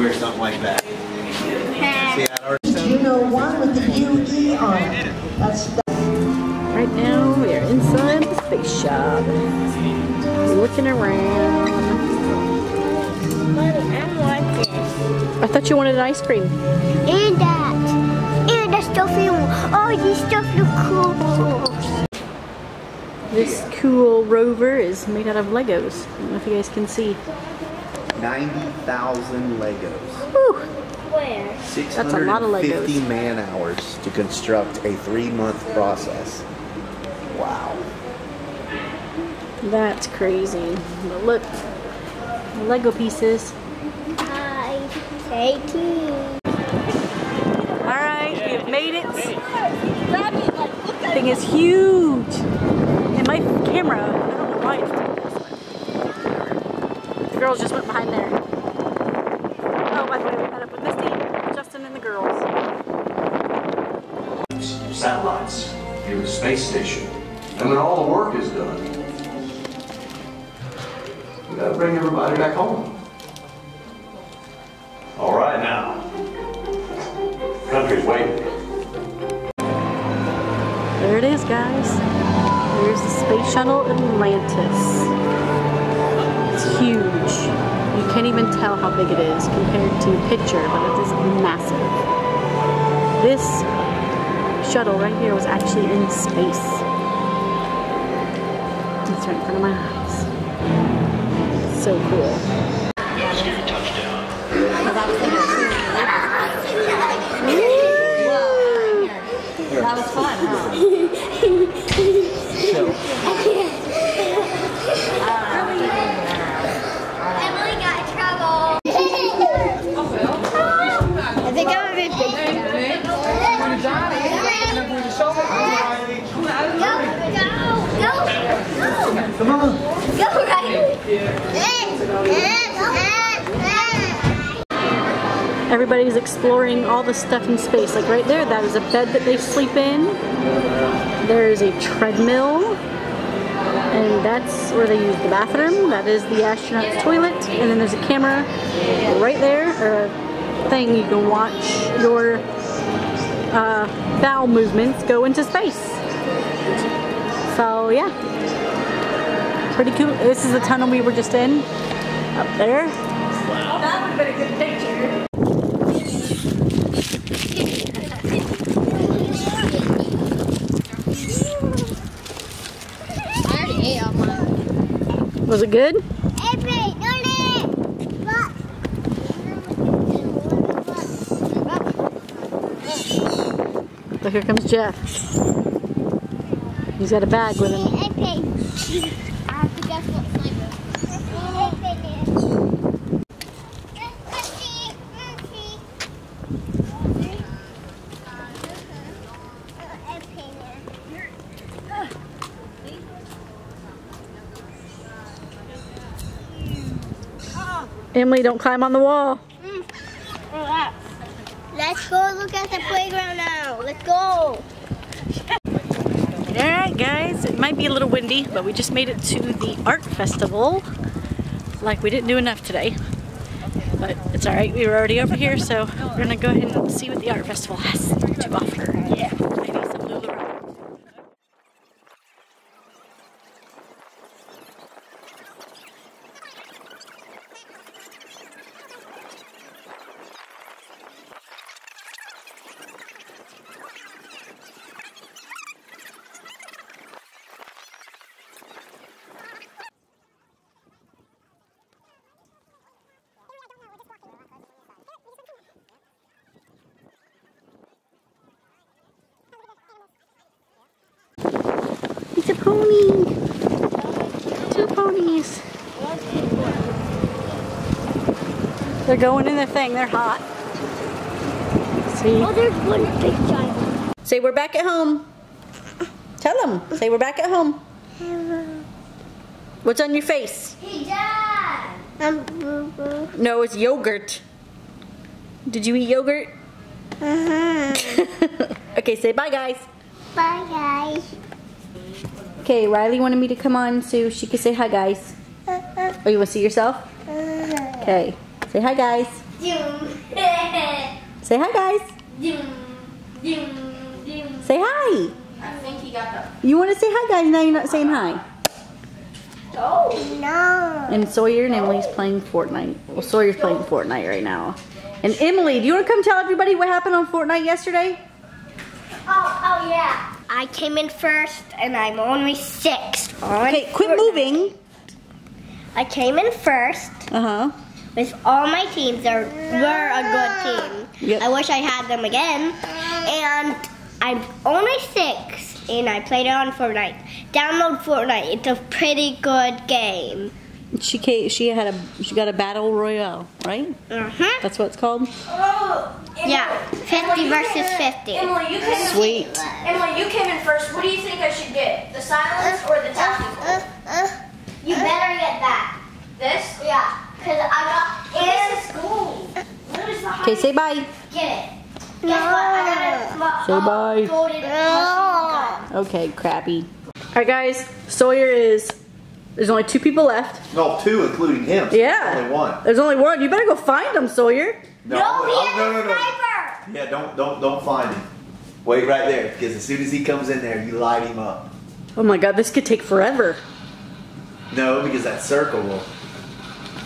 wear something like that. You know, one with the UE on. Right now we are inside the space shop. Looking around. I thought you wanted ice cream. And that. And the stuffy one. Oh, this stuff looks cool. This cool rover is made out of Legos. I don't know if you guys can see. 90,000 Legos. Whew. Where? 650 man-hours to construct a 3-month process. Wow. That's crazy. But look, Lego pieces. Hi. 18. Alright, we have made it. This thing is huge. And my camera, I don't know why it's doing this. The girls just went behind there. Oh, by the way, we met up with Misty, Justin, and the girls. Satellites. You're a space station. And when all the work is done, we gotta bring everybody back home. All right now. Country's waiting. There it is, guys. There's the space shuttle Atlantis. It's huge. You can't even tell how big it is compared to picture, but it is massive. This shuttle right here was actually in space. It's right in front of my eyes. It's so cool. That was fun, huh? Come on. Go right. Everybody's exploring all the stuff in space. Like right there, that is a bed that they sleep in. There is a treadmill. And that's where they use the bathroom. That is the astronaut's toilet. And then there's a camera right there, or a thing you can watch your bowel movements go into space. So yeah. Pretty cool. This is the tunnel we were just in, up there. Wow. That would have been a good picture. I already ate all mine. Was it good? Look, here comes Jeff. He's got a bag with him. Emily, don't climb on the wall. Mm. Let's go look at the playground now. Let's go. Alright guys, it might be a little windy, but we just made it to the art festival. Like we didn't do enough today, but it's alright. We were already over here, so we're going to go ahead and see what the art festival has to offer. Yeah. A pony. 2 ponies. They're going in the thing. They're hot. See? Oh, there's one big giant. Say we're back at home. Tell them. Say we're back at home. Hello. What's on your face? Hey, Dad. I'm boo-boo. No, it's yogurt. Did you eat yogurt? Uh-huh. Okay, say bye, guys. Bye, guys. Okay, Riley wanted me to come on so she could say hi, guys. Oh, you want to see yourself? Okay, say hi, guys. Say hi, guys. Say hi. I think he got the. You want to say hi, guys? Now you're not saying hi. Oh no. And Sawyer and Emily's playing Fortnite. Well, Sawyer's playing Fortnite right now. And Emily, do you want to come tell everybody what happened on Fortnite yesterday? Oh yeah. I came in first, and I'm only sixth. Okay, quit moving. I came in first. Uh huh. With all my teams, they were a good team. Yep. I wish I had them again. And I'm only six, and I played it on Fortnite. Download Fortnite. It's a pretty good game. She got a battle royale, right? Uh-huh. That's what it's called. Oh, Emily, yeah, 50 versus 50. Emily, you came in. Sweet. Emily, you came in first. What do you think I should get? The silence or the tactical? You better get that. This? Yeah. Cause I got this is gold. Okay, say bye. Get it. Guess what? I got it. Say bye. No. Okay, crappy. All right, guys. Sawyer is. There's only two people left. No, two, including him. So yeah. There's only one. There's only one. You better go find him, Sawyer. No, no, no, no. Yeah, don't find him. Wait right there, because as soon as he comes in there, you light him up. Oh my God, this could take forever. No, because that circle will.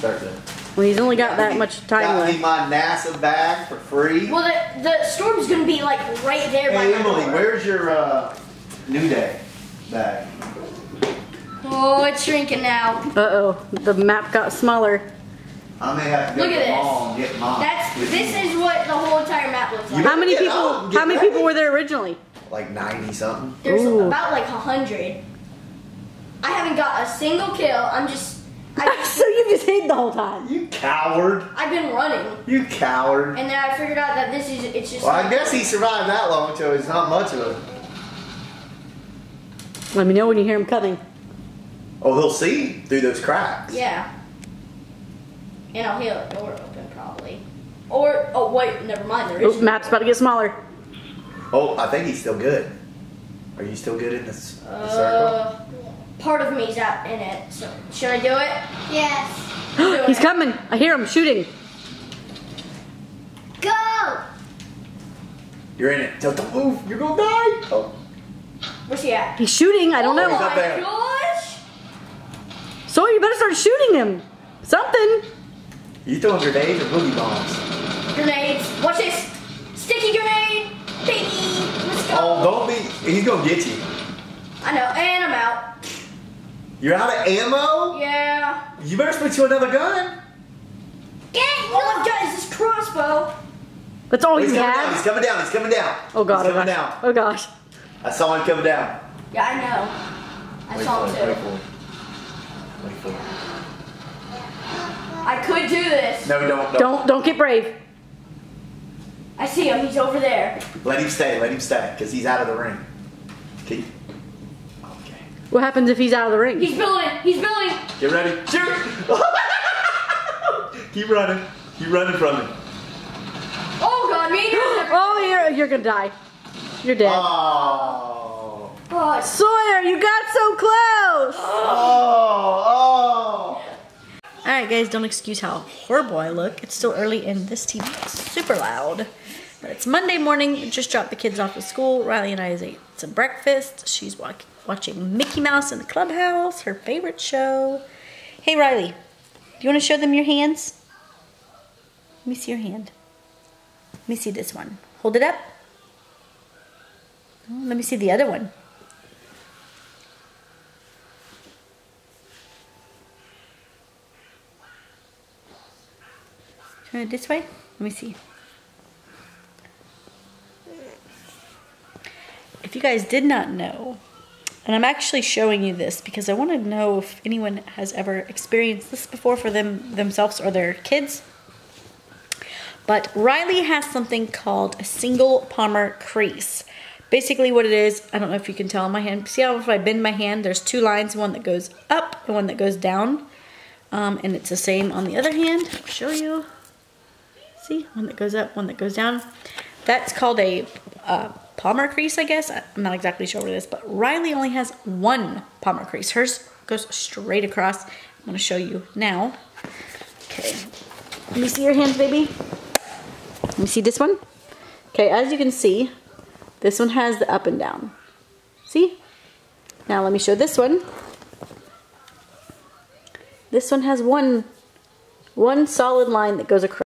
Well, he's only got that much time left. Got me my NASA bag for free. Well, the storm's gonna be like right there. Hey, Emily, where's your New Day bag? Oh, it's shrinking now. Uh-oh, the map got smaller. I may have to go and get mine. This is what the whole entire map looks like. How many people were there originally? Like 90-something. There's about like 100. I haven't got a single kill. So you just hid the whole time. You coward. I've been running. You coward. And then I figured out that this is, it's just... Well, I guess he survived that long until he's not much of a... Let me know when you hear him coming. Oh, he'll see through those cracks. Yeah. And I'll hear the door open, probably. Or, oh, wait, never mind. There is map's about to get smaller. Oh, I think he's still good. Are you still good in this circle? Part of me's out in it, so should I do it? Yes. He's coming. I hear him shooting. Go! You're in it. Don't move. You're gonna die. Oh. Where's he at? He's shooting. I don't know. He's up there. Gosh! So you better start shooting him. Something. You throwing grenades or boogie bombs? Grenades. Watch this. Sticky grenade. Piggy. Let's go. Oh, don't be. He's gonna get you. I know, and I'm out. You're out of ammo? Yeah. You better switch to another gun. Get it! All I've got is this crossbow. That's all he's got. He's coming down. He's coming down. Oh God! He's coming down. Oh gosh. I saw him coming down. Yeah, I know. I saw him too. Wait for it. I could do this. No, don't. Don't get brave. I see him. He's over there. Let him stay. Let him stay, because he's out of the ring. Okay. What happens if he's out of the ring? He's building! He's building! Get ready! Shoot! Keep running! Keep running from him! Oh God, me! Oh, you're gonna die! You're dead! Oh! Oh, Sawyer, you got so close! Oh! Oh! All right, guys, don't excuse how horrible I look. It's still early, and this TV is super loud. But it's Monday morning. Just dropped the kids off at school. Riley and I ate some breakfast. She's watching Mickey Mouse in the Clubhouse, her favorite show. Hey, Riley, do you want to show them your hands? Let me see your hand. Let me see this one. Hold it up. Oh, let me see the other one. Turn it this way. Let me see. If you guys did not know, and I'm actually showing you this because I want to know if anyone has ever experienced this before for themselves or their kids. But Riley has something called a single palmar crease. Basically what it is, I don't know if you can tell on my hand. See how if I bend my hand, there's two lines, one that goes up and one that goes down. And it's the same on the other hand. I'll show you. See, one that goes up, one that goes down. That's called a... palmar crease, I guess. I'm not exactly sure what it is, but Riley only has one palmar crease. Hers goes straight across. I'm gonna show you now. Okay, let me see your hands, baby. Let me see this one. Okay, as you can see, this one has the up and down. See? Now let me show this one. This one has one solid line that goes across.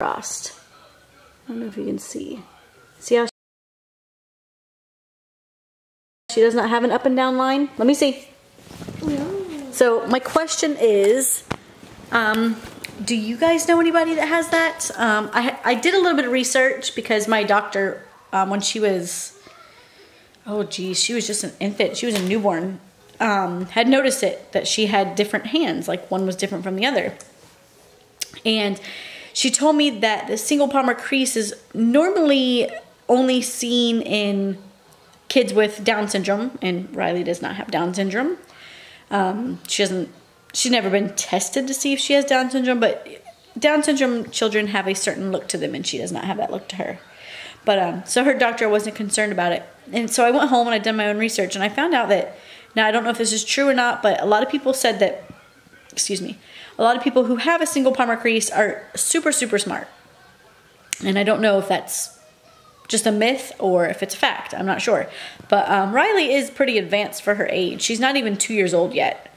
I don't know if you can see. See how she does not have an up and down line? Let me see. So my question is, do you guys know anybody that has that? I did a little bit of research because my doctor, when she was, oh geez, she was just an infant. She was a newborn. Had noticed it, that she had different hands. Like one was different from the other. And she told me that the single palmar crease is normally only seen in kids with Down syndrome, and Riley does not have Down syndrome. She's never been tested to see if she has Down syndrome, but Down syndrome children have a certain look to them, and she does not have that look to her. But so her doctor wasn't concerned about it. And so I went home and I did my own research, and I found out that, now I don't know if this is true or not, but a lot of people said that, excuse me, a lot of people who have a single palmar crease are super, super smart. And I don't know if that's just a myth or if it's a fact. I'm not sure. But Riley is pretty advanced for her age. She's not even 2 years old yet.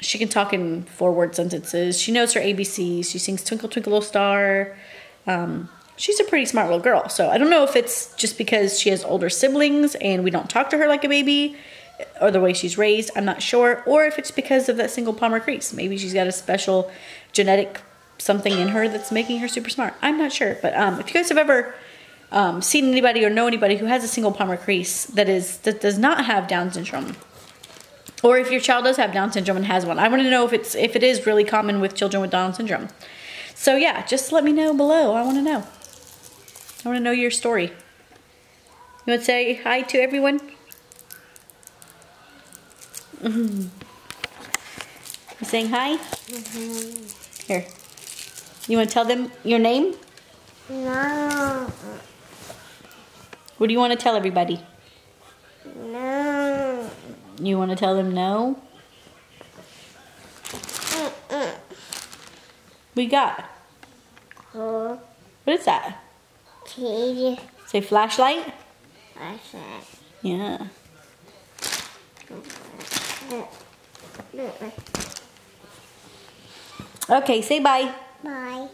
She can talk in four-word sentences. She knows her ABCs. She sings Twinkle, Twinkle, Little Star. She's a pretty smart little girl. So I don't know if it's just because she has older siblings and we don't talk to her like a baby, or the way she's raised, I'm not sure, or if it's because of that single palmar crease. Maybe she's got a special genetic something in her that's making her super smart. I'm not sure, but if you guys have ever seen anybody or know anybody who has a single palmar crease that does not have Down syndrome, or if your child does have Down syndrome and has one, I want to know if it is really common with children with Down syndrome. So yeah, just let me know below. I want to know. I want to know your story. You want to say hi to everyone? Mm-hmm. You saying hi? Mm-hmm. Here. You want to tell them your name? No. What do you want to tell everybody? No. You want to tell them no? Mm-mm. We got. Oh. What is that? Tea. Say flashlight? Flashlight. Yeah. Okay, say bye. Bye.